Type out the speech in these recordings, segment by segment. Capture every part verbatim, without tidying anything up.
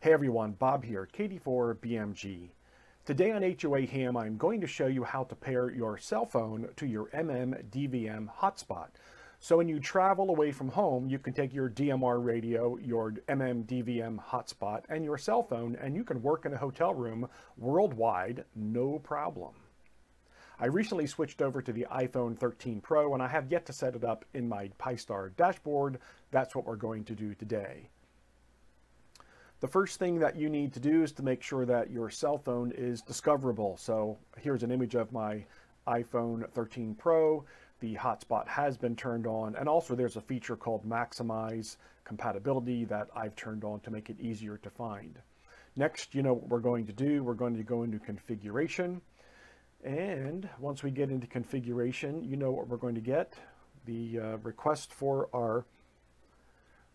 Hey everyone, Bob here, K D four B M G. Today on H O A Ham, I'm going to show you how to pair your cell phone to your M M D V M hotspot. So when you travel away from home, you can take your D M R radio, your M M D V M hotspot, and your cell phone, and you can work in a hotel room worldwide, no problem. I recently switched over to the iPhone thirteen Pro, and I have yet to set it up in my Pi-Star dashboard. That's what we're going to do today. The first thing that you need to do is to make sure that your cell phone is discoverable. So here's an image of my iPhone thirteen Pro. The hotspot has been turned on, and also there's a feature called Maximize Compatibility that I've turned on to make it easier to find. Next, you know what we're going to do. We're going to go into configuration. And once we get into configuration, you know what we're going to get. The uh, request for our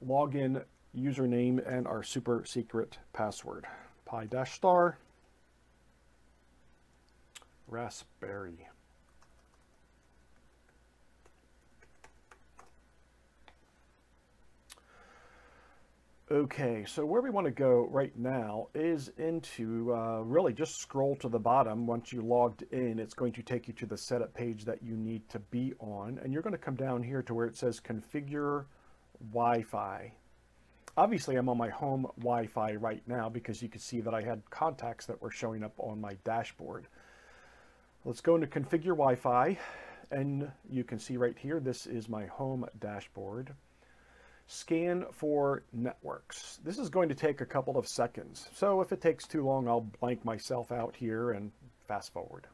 login username and our super secret password. Pi-Star Raspberry. Okay, so where we want to go right now is into, uh, really just scroll to the bottom. Once you logged in, it's going to take you to the setup page that you need to be on. And you're going to come down here to where it says configure Wi-Fi. Obviously, I'm on my home Wi-Fi right now because you can see that I had contacts that were showing up on my dashboard. Let's go into configure Wi-Fi, and you can see right here, this is my home dashboard. Scan for networks. This is going to take a couple of seconds. So if it takes too long, I'll blank myself out here and fast forward.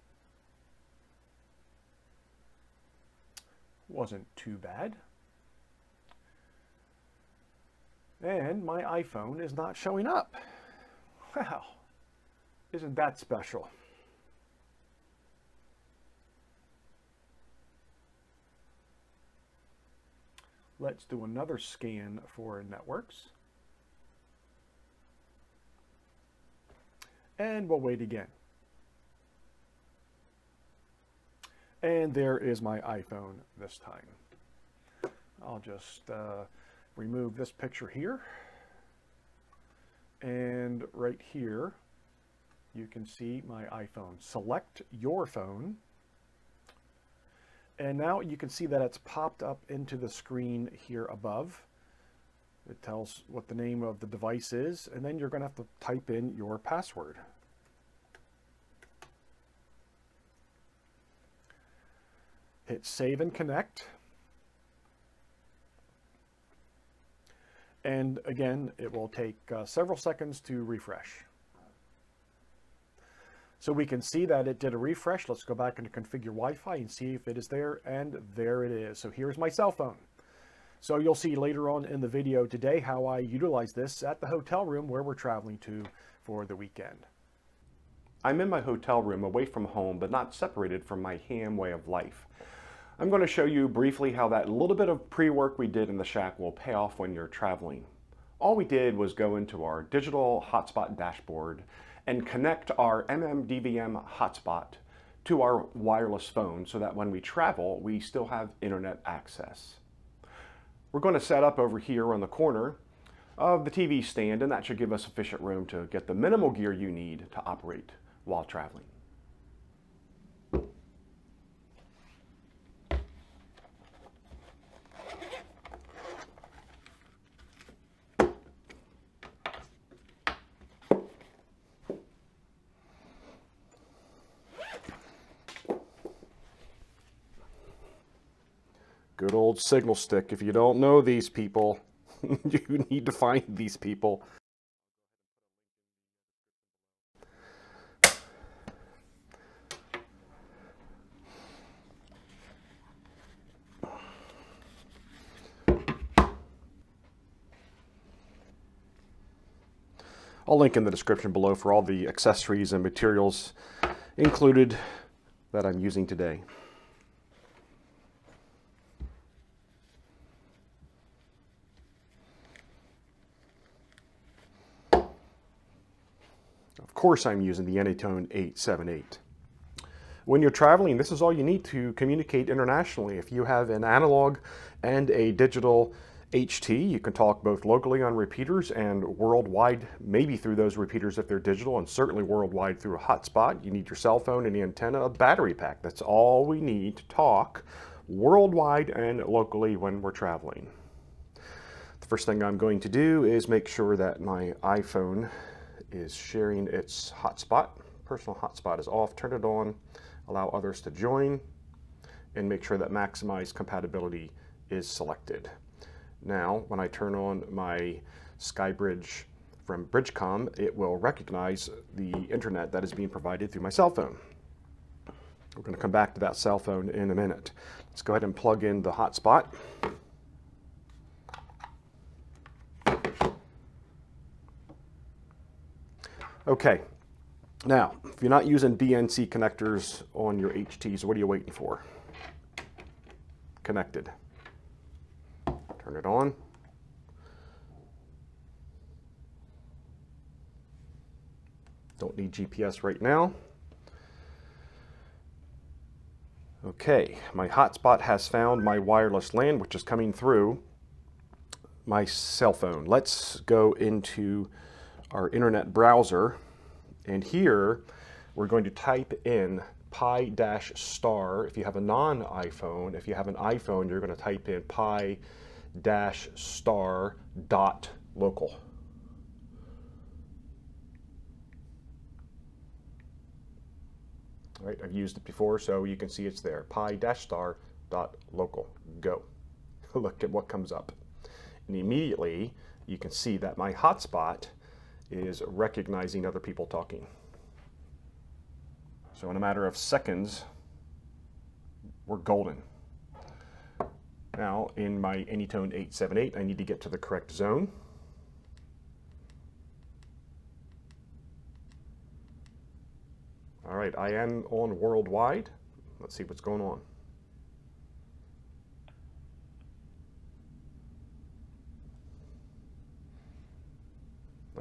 Wasn't too bad. And my iPhone is not showing up. Wow, isn't that special? Let's do another scan for networks. And we'll wait again. And there is my iPhone this time. I'll just uh, remove this picture here. And right here, you can see my iPhone. Select your phone. And now you can see that it's popped up into the screen here above. It tells what the name of the device is, and then you're going to have to type in your password. Hit save and connect. And again, it will take uh, several seconds to refresh. So we can see that it did a refresh. Let's go back into configure Wi-Fi and see if it is there, and there it is. So here's my cell phone. So you'll see later on in the video today how I utilize this at the hotel room where we're traveling to for the weekend. I'm in my hotel room away from home, but not separated from my ham way of life. I'm going to show you briefly how that little bit of pre-work we did in the shack will pay off when you're traveling. All we did was go into our digital hotspot dashboard and connect our M M D V M hotspot to our wireless phone so that when we travel, we still have internet access. We're going to set up over here on the corner of the T V stand, and that should give us sufficient room to get the minimal gear you need to operate while traveling. Good old Signal Stick. If you don't know these people, you need to find these people. I'll link in the description below for all the accessories and materials included that I'm using today. Of course, I'm using the Anytone eight seventy-eight. When you're traveling, this is all you need to communicate internationally. If you have an analog and a digital H T, you can talk both locally on repeaters and worldwide, maybe through those repeaters if they're digital, and certainly worldwide through a hotspot. You need your cell phone, an antenna, a battery pack. That's all we need to talk worldwide and locally when we're traveling. The first thing I'm going to do is make sure that my iPhone is sharing its hotspot. Personal hotspot is off. Turn it on, allow others to join, and make sure that maximize compatibility is selected. Now, when I turn on my SkyBridge from BridgeCom, it will recognize the internet that is being provided through my cell phone. We're going to come back to that cell phone in a minute. Let's go ahead and plug in the hotspot. Okay, now, if you're not using B N C connectors on your H Ts, what are you waiting for? Connected. Turn it on. Don't need G P S right now. Okay, my hotspot has found my wireless LAN, which is coming through my cell phone. Let's go into our internet browser, and here we're going to type in Pi-Star. If you have a non-iPhone, if you have an iPhone, you're going to type in Pi dash star dot local. All right, I've used it before, so you can see it's there. Pi dash star dot local. Go. Look at what comes up. And immediately you can see that my hotspot is recognizing other people talking. So in a matter of seconds, we're golden. Now, in my Anytone eight seventy-eight, I need to get to the correct zone. All right, I am on worldwide. Let's see what's going on.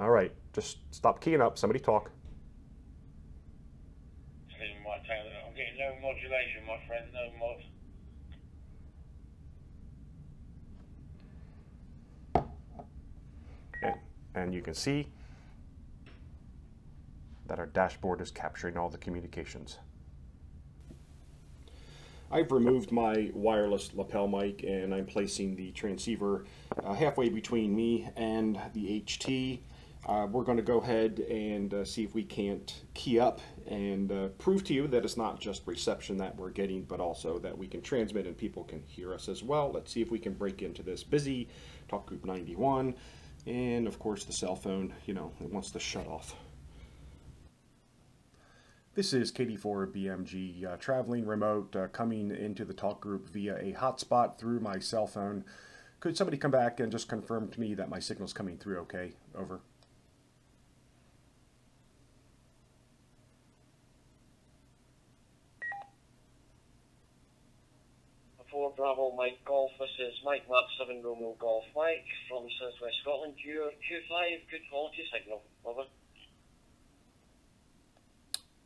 All right, just stop keying up. Somebody talk. I'm getting no modulation, my friend, no mod. And you can see that our dashboard is capturing all the communications. I've removed my wireless lapel mic, and I'm placing the transceiver uh, halfway between me and the H T. Uh, we're going to go ahead and uh, see if we can't key up and uh, prove to you that it's not just reception that we're getting, but also that we can transmit and people can hear us as well. Let's see if we can break into this busy Talk Group ninety-one. And of course the cell phone, you know, it wants to shut off. This is K D four B M G uh, traveling remote, uh, coming into the talk group via a hotspot through my cell phone. Could somebody come back and just confirm to me that my signal's coming through okay? Over. Bravo Mike Golf, this is Mike Lab seven Romeo Golf Mike from South West Scotland. Your Q five, good quality signal, over.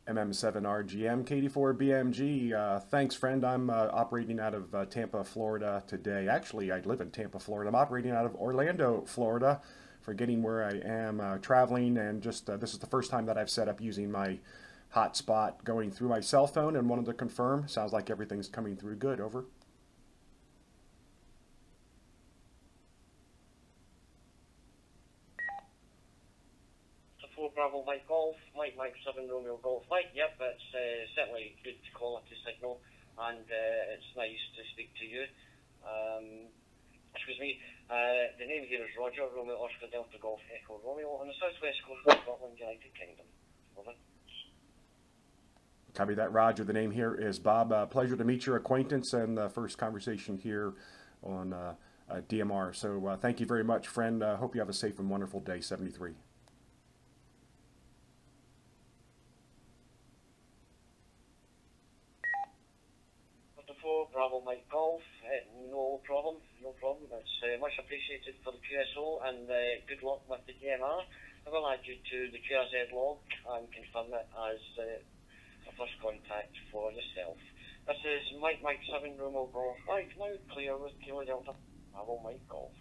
M M seven R G M, K D four B M G, uh, thanks friend, I'm uh, operating out of uh, Tampa, Florida today. Actually, I live in Tampa, Florida. I'm operating out of Orlando, Florida, forgetting where I am, uh, traveling, and just uh, this is the first time that I've set up using my hotspot going through my cell phone, and wanted to confirm, sounds like everything's coming through good, over. Bravo Mike Golf, Mike Mike seven Romeo Golf Mike, yep, it's uh, certainly good quality signal, and uh, it's nice to speak to you. Um, excuse me, uh, the name here is Roger, Romeo Oscar Delta Golf Echo Romeo, on the southwest coast of Scotland, United Kingdom. Over. Copy that, Roger. The name here is Bob. Uh, pleasure to meet your acquaintance and the uh, first conversation here on uh, uh, D M R. So uh, thank you very much, friend. Uh, hope you have a safe and wonderful day, seventy-three. Bravo Mike Golf, uh, no problem, no problem. It's uh, much appreciated for the Q S O, and uh, good luck with the D M R. I will add you to the Q R Z log and confirm it as uh, a first contact for yourself. This is Mike Mike seven Romeo Golf Mike, now clear with Kilo Delta, Bravo Mike Golf.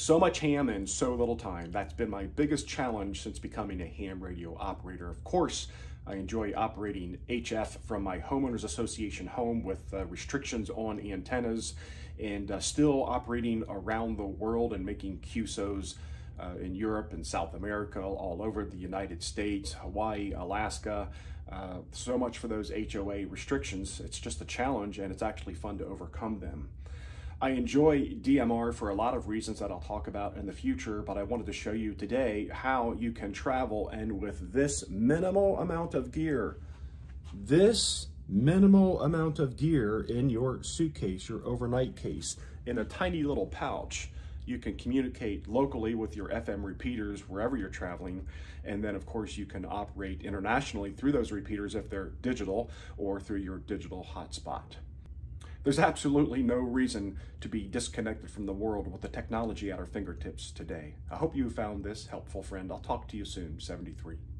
So much ham in so little time. That's been my biggest challenge since becoming a ham radio operator. Of course, I enjoy operating H F from my homeowners association home with uh, restrictions on antennas, and uh, still operating around the world and making Q S Os uh, in Europe and South America, all over the United States, Hawaii, Alaska. Uh, so much for those H O A restrictions. It's just a challenge, and it's actually fun to overcome them. I enjoy D M R for a lot of reasons that I'll talk about in the future, but I wanted to show you today how you can travel and with this minimal amount of gear, this minimal amount of gear in your suitcase, your overnight case, in a tiny little pouch, you can communicate locally with your F M repeaters wherever you're traveling. And then of course you can operate internationally through those repeaters if they're digital, or through your digital hotspot. There's absolutely no reason to be disconnected from the world with the technology at our fingertips today. I hope you found this helpful, friend. I'll talk to you soon, seventy-three.